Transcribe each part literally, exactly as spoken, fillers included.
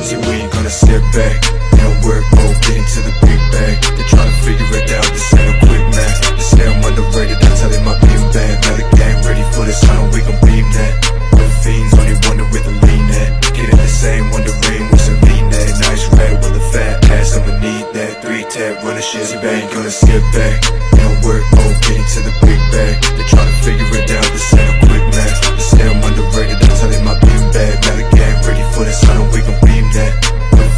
See, we ain't gonna step back. Now we're both getting to the big bag. They're trying to figure it out, this ain't a quick match. This now I'm underrated, I'm telling my beam back. Now the gang ready for this, I know we gon' beam that. Fiends, only wonder where the lean at. Get in the same wondering what's a lean at. Nice red with a fat ass, I'ma need that. Three tap, run the shit, see, bang, gonna skip back. Now we're both getting to the big bag. They're trying to figure it out, this ain't a quick match. This now I'm underrated, I'm telling my beam back. Now the gang ready for this, I know we gon' beam that.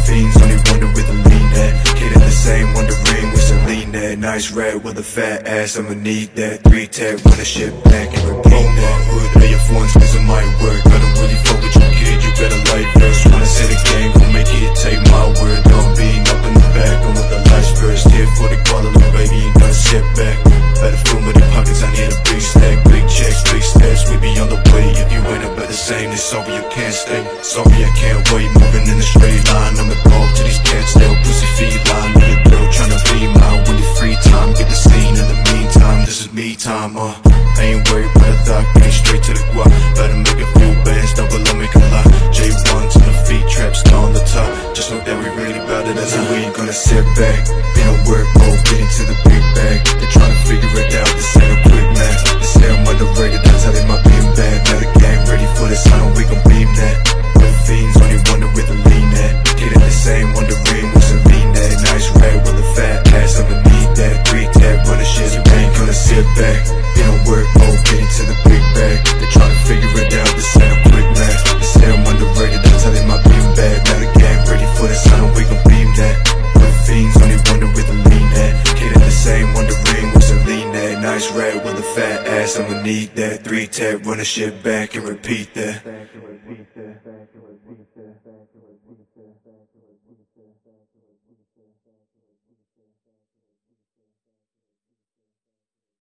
Fiends, only wonder where the lean at. Get in the same wondering what's a lean at. Nice red with a fat ass, I'ma need that. Three tap, run the shit back and repeat that. Lay your phones, cause it might work. I don't really fuck with you, kid, you better like first. Wanna say the game, gon' make it, take my word. Don't be up in the back, I'm with the lights first. Here for the quality, baby, ain't gonna sit back. Better fill with the pockets, I need a big stack. Big checks, big steps, we be on the way. If you ain't about the same, then sorry you can't stay. Sorry I can't wait, moving in a straight line. I'm a dog to these cats, they'll pussy feed line. Need a girl tryna be mine when the free time. Get the scene in the meantime, this is me time, uh I ain't worried about a thought, came straight to the guap. Better make a few bands, double up, make a lot. J one to the feet, trap star on the top. Just know that we really bout it, as we ain't gonna sit back. Ain't no work, oh, get into the big bag. They're trying to figure it out, this ain't a quick match. This now I'm underrated, I'm telling my beam back. Now the gang ready for this, I know we gon' beam that. With fiends, only wonder where the lean at. Get in the same wondering what's a lean at. Nice red with a fat ass, I'ma need that. Three tap, run the shit, you ain't gonna sit back. Work, oh, get into the big bag. They tryna figure it out, this ain't a quick match. This now I'm underrated, I'm telling my beam back. Now the gang ready for this, I know we gon' beam that. With fiends, only wonder where the lean at. Get in the same wondering what's a lean at. Nice rat with a fat ass, I'ma need that. Three tap, run the shit back and repeat that.